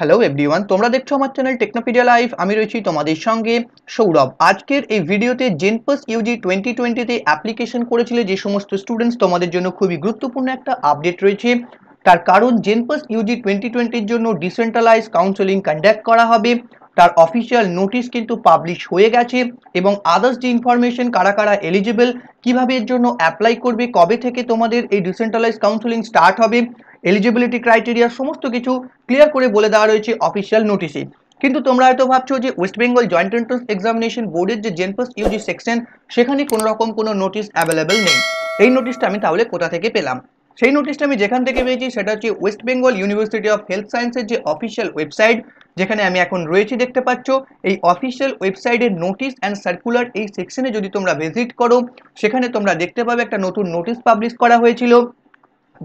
Hello everyone तुम्हारा देखो हमारे चैनल टेक्नो पीडिया लाइव आमी रही तुम्हारे संगे सौरभ आजकेर ए भिडियोते जेनपास यूजी 2020 ते एप्लीकेशन करेछिले जे समस्त स्टूडेंट्स तुम्हारे जन्य खूबी गुरुत्वपूर्ण एक आपडेट रही है तार कारण जेनपास यूजी 2020 जन्य डिसेंट्रलाइज काउंसिलिंग कंडक्ट करा होबे तार ऑफिशियल नोटिस किन्तु पब्लिश हो गए और आदार्स जो इनफरमेशन कारा कारा एलिजिबल किभाबे एर जन्य अप्लाई करबे कबे थेके तोमादेर ए डिसेंट्रलाइज काउंसिलिंग स्टार्ट होबे एलिजिबिलिटी क्राइटेरिया समस्त किछु क्लियर करे बोले देওয়া রয়েছে অফিশিয়াল নোটিশে। কিন্তু তোমরা হয়তো ভাবছো যে West Bengal Joint Entrance Examination বোর্ডের যে জেনপাস ইউজি সেকশন সেখানে কোনো রকম কোনো নোটিশ অ্যাভেলেবল নেই। এই নোটিশটা আমি তাহলে কোথা থেকে পেলাম? সেই নোটিশটা আমি যেখান থেকে পেয়েছি সেটা হচ্ছে West Bengal University of Health সায়েন্সের যে অফিশিয়াল ওয়েবসাইট যেখানে আমি এখন রয়েছি দেখতে পাচ্ছ। এই অফিশিয়াল ওয়েবসাইটের নোটিশ অ্যান্ড সার্কুলার এই সেকশনে যদি তোমরা ভিজিট করো সেখানে তোমরা দেখতে পাবে একটা নতুন নোটিশ পাবলিশ করা হয়েছিল।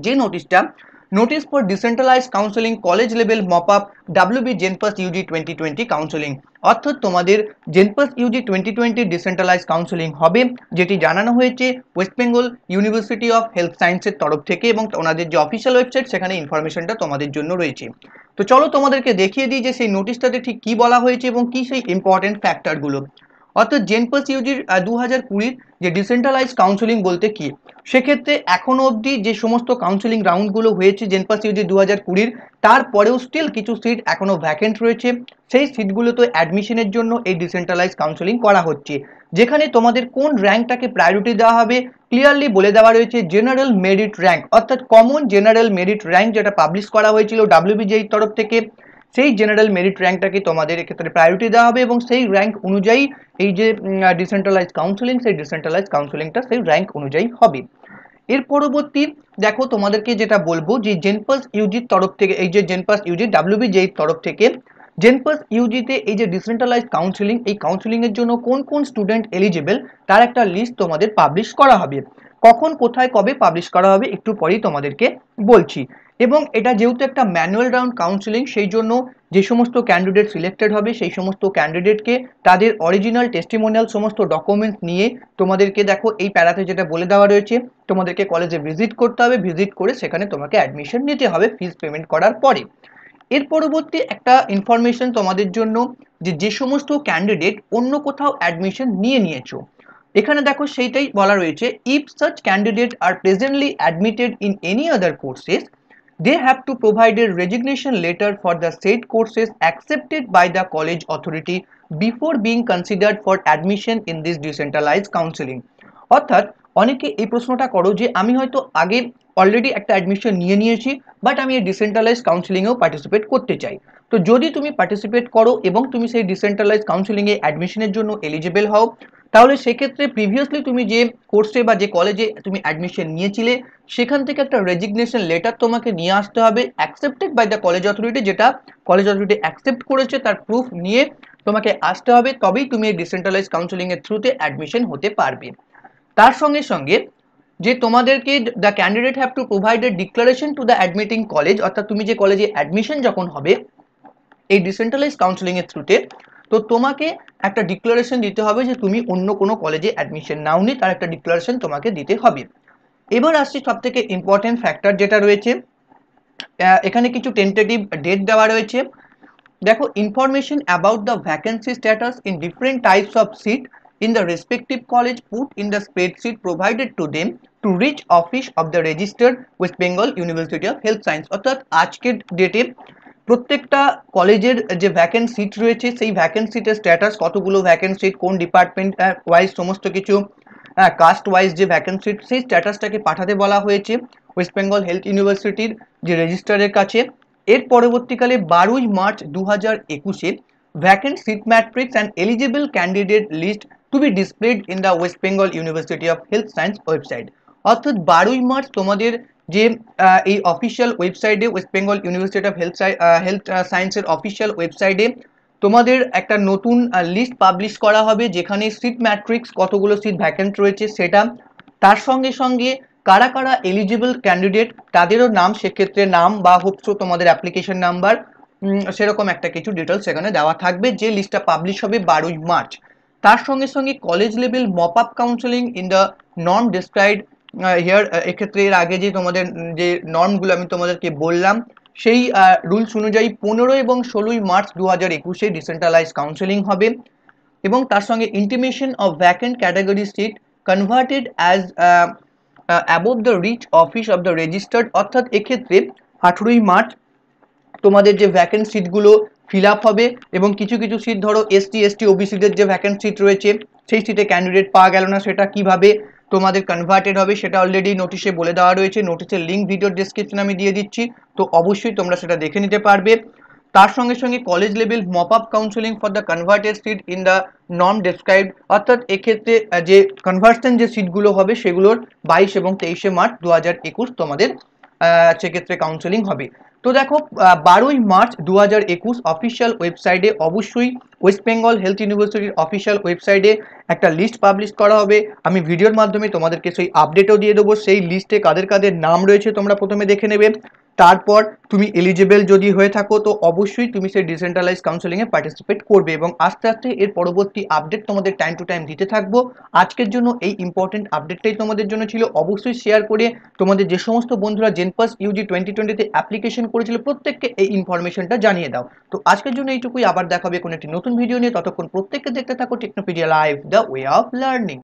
যে নোটিশটা notice for decentralized counselling college level mop up WB JENPAS UG 2020 counselling अर्थात तुम्हादेर जेनपास यूजी 2020 डिसेंट्रलाइज्ड काउंसिलिंग होबे जेटी जानानो होयेछे West Bengal University of Health Sciences तरफ थेके एबं ओनादेर जे अफिशियल वेबसाइट सेखाने इनफरमेशनटा तुम्हादेर जन्य रयेछे। तो चलो तुम्हादेरके देखिए दिई जे सेई नोटिसटाते ठीक कि बला होयेछे एबं कि सेई इम्पोर्टेंट फैक्टरगुलो अर्थात जेनपास यूजी 2020 যে ডিসেন্ট্রালাইজ কাউন্সিলিং বলতে কি সেক্ষেত্রে এখনো অবধি যে সমস্ত কাউন্সিলিং রাউন্ডগুলো হয়েছে জেনপাস ইউজি 2020 তারপরেও স্টিল কিছু সিট এখনো ভ্যাকেন্ট রয়েছে। সেই সিটগুলো তো অ্যাডমিশনের জন্য এই ডিসেন্ট্রালাইজ কাউন্সিলিং করা হচ্ছে যেখানে তোমাদের কোন র্যাঙ্কটাকে প্রায়োরিটি দেওয়া হবে ক্লিয়ারলি বলে দেওয়া রয়েছে। জেনারেল মেরিট র্যাঙ্ক অর্থাৎ কমন জেনারেল মেরিট র্যাঙ্ক যেটা পাবলিশ করা হয়েছিল WBJEE তরফ থেকে সেই জেনারেল মেরিট র্যাঙ্কটাকে তোমাদের ক্ষেত্রে প্রায়োরিটি দেওয়া হবে এবং সেই র্যাঙ্ক অনুযায়ী এই যে ডিসেন্ট্রালাইজ কাউন্সিলিং সেই ডিসেন্ট্রালাইজ কাউন্সিলিংটা সেই র্যাঙ্ক অনুযায়ী হবে। এর পরবর্তী দেখো তোমাদেরকে যেটা বলবো যে জেনপাস ইউজির তরফ থেকে এই যে জেনপাস ইউজি WBJEE তরফ থেকে জেনপাস ইউজিতে এই যে ডিসেন্ট্রালাইজ কাউন্সিলিং এই কাউন্সিলিংয়ের জন্য কোন কোন স্টুডেন্ট এলিজিবল তার একটা লিস্ট তোমাদের পাবলিশ করা হবে। কখন কোথায় কবে পাবলিশ করা হবে একটু পরেই তোমাদেরকে বলছি। এবং এটা যেহেতু একটা ম্যানুয়াল রাউন্ড কাউন্সিলিং সেই জন্য যে সমস্ত ক্যান্ডিডেট সিলেক্টেড হবে সেই সমস্ত ক্যান্ডিডেটকে তাদের অরিজিনাল টেস্টিমোনিয়াল সমস্ত ডকুমেন্টস নিয়ে তোমাদেরকে দেখো এই প্যারাতে যেটা বলে দেওয়া রয়েছে তোমাদেরকে কলেজে ভিজিট করতে হবে। ভিজিট করে সেখানে তোমাকে অ্যাডমিশন নিতে হবে ফিজ পেমেন্ট করার পরে। এর পরবর্তী একটা ইনফরমেশন তোমাদের জন্য যে যে সমস্ত ক্যান্ডিডেট অন্য কোথাও অ্যাডমিশন নিয়ে নিয়েছো এখানে দেখো সেইটাই বলা রয়েছে if such candidate are presently admitted in any other courses they have to provide a resignation letter for the said courses accepted by the college authority before being considered for admission in this decentralized counseling অর্থাৎ অনেকে এই প্রশ্নটা করো যে আমি হয়তো আগে already একটা অ্যাডমিশন নিয়ে নিয়েছি বাট আমি এই ডিসেন্ট্রালাইজ কাউন্সিলিংয়েও পার্টিসিপেট করতে চাই। তো যদি তুমি পার্টিসিপেট করো এবং তুমি সেই ডিসেন্ট্রালাইজ কাউন্সিলিংয়ে অ্যাডমিশনের জন্য এলিজিবল হও তাহলে সেক্ষেত্রে প্রিভিয়াসলি তুমি যে কোর্সে বা যে কলেজে তুমি অ্যাডমিশন নিয়েছিলে সেখান থেকে একটা রেজিগনেশন লেটার তোমাকে নিয়ে আসতে হবে accepted by the college authority যেটা কলেজ অথরিটি অ্যাকসেপ্ট করেছে তার প্রুফ নিয়ে তোমাকে আসতে হবে তবেই তুমি এই ডিসেন্ট্রালাইজ কাউন্সিলিংয়ের থ্রুতে অ্যাডমিশন হতে পারবে। তার সঙ্গে সঙ্গে যে তোমাদেরকে the candidate have to provide a declaration to the admitting college অর্থাৎ তুমি যে কলেজে অ্যাডমিশন যখন হবে এই ডিসেন্ট্রালাইজ কাউন্সিলিংয়ের থ্রুতে তো তোমাকে একটা ডিক্লারেশন দিতে হবে যে তুমি অন্য কোনো কলেজে অ্যাডমিশন নাওনি তার একটা ডিক্লারেশন তোমাকে দিতে হবে। এবার আসছে সবথেকে ইম্পর্টেন্ট ফ্যাক্টর যেটা রয়েছে এখানে কিছু টেন্টেটিভ ডেট দেওয়া রয়েছে দেখো information about the vacancy status in different types of seat in the respective college put in the spreadsheet provided to them to reach office of the registered West Bengal University of Health Science অর্থাৎ আজকের ডেটে প্রত্যেকটা কলেজের যে vacant seat রয়েছে সেই vacant সিটের status কতগুলো ভ্যাকেন্ট সিট কোন ডিপার্টমেন্ট ওয়াইজ সমস্ত কিছু কাস্ট ওয়াইজ যে ভ্যাকেন্ট সিট সেই স্ট্যাটাসটাকে পাঠাতে বলা হয়েছে ওয়েস্ট বেঙ্গল হেলথ ইউনিভার্সিটির যে রেজিস্ট্রারের কাছে। এর পরবর্তীকালে 12 March 2021 vacant seat matrix and eligible candidate list to be displayed in the West Bengal University of Health Science website অর্থাৎ 12 মার্চ তোমাদের যে এই অফিশিয়াল ওয়েবসাইটে West Bengal University of Health সায়েন্সের অফিশিয়াল ওয়েবসাইটে তোমাদের একটা নতুন লিস্ট পাবলিশ করা হবে যেখানে সিট ম্যাট্রিক্স কতগুলো সিট ভ্যাকেন্ট রয়েছে সেটা তার সঙ্গে সঙ্গে কারা কারা এলিজিবল ক্যান্ডিডেট তাদেরও নাম সেক্ষেত্রে নাম বা হোপসো তোমাদের অ্যাপ্লিকেশন নাম্বার সেরকম একটা কিছু ডিটেলস সেখানে দেওয়া থাকবে যে লিস্টটা পাবলিশ হবে 12 মার্চ। তার সঙ্গে সঙ্গে college level mop up counselling in the non described here এক্ষেত্রে এর আগে যে তোমাদের যে নর্মগুলো আমি তোমাদেরকে বললাম সেই রুলস অনুযায়ী 15 এবং 16 মার্চ 2021 ডিসেন্ট্রালাইজ কাউন্সেলিং হবে এবং তার সঙ্গে intimation of vacant category state converted as above the reach office of the registered, অর্থাৎ এক্ষেত্রে 18 মার্চ তোমাদের যে ভ্যাকেন্ট সিটগুলো ফিল আপ হবে এবং কিছু কিছু সিট ধরো এসটি এসটি ওবিসিদের যে ভ্যাকেন্ট সিট রয়েছে সেই সিটে ক্যান্ডিডেট পাওয়া গেল না, সেটা কিভাবে তোমাদের কনভার্টেড হবে সেটা অলরেডি নোটিশে বলে দেওয়া রয়েছে। নোটিশের লিঙ্ক ভিডিওর ডেসক্রিপশনে আমি দিয়ে দিচ্ছি, তো অবশ্যই তোমরা সেটা দেখে নিতে পারবে। তার সঙ্গে সঙ্গে college level mop up counselling for the converted seat in the non described, অর্থাৎ এক্ষেত্রে যে কনভার্সন যে সিটগুলো হবে সেগুলোর 22 এবং 23 মার্চ 2021 তোমাদের সেক্ষেত্রে কাউন্সেলিং হবে। তো দেখো 12 মার্চ 2021 অফিসিয়াল ওয়েবসাইটে, অবশ্যই ওয়েস্ট বেঙ্গল হেলথ ইউনিভার্সিটির অফিসিয়াল ওয়েবসাইটে একটা লিস্ট পাবলিশ করা হবে। আমি ভিডিওর মাধ্যমে তোমাদেরকে সেই আপডেটও দিয়ে দেবো। সেই লিস্টে কাদের কাদের নাম রয়েছে তোমরা প্রথমে দেখে নেবে, তারপর তুমি এলিজিবল যদি হয়ে থাকো তো অবশ্যই তুমি সেই ডিসেন্ট্রালাইজ কাউন্সেলিংয়ে পার্টিসিপেট করবে এবং আস্তে আস্তে এর পরবর্তী আপডেট তোমাদের টাইম টু টাইম দিতে থাকবো। আজকের জন্য এই ইম্পর্টেন্ট আপডেটটাই তোমাদের জন্য ছিল, অবশ্যই শেয়ার করে তোমাদের যে সমস্ত বন্ধুরা জেনপাস ইউজি 2020-তে অ্যাপ্লিকেশন করেছিল প্রত্যেককে এই ইনফরমেশনটা জানিয়ে দাও। তো আজকের জন্য এইটুকুই, আবার দেখা হবে কোনো একটি নতুন ভিডিও নিয়ে। ততক্ষণ প্রত্যেককে দেখতে থাকো Technopedia live, the way of learning.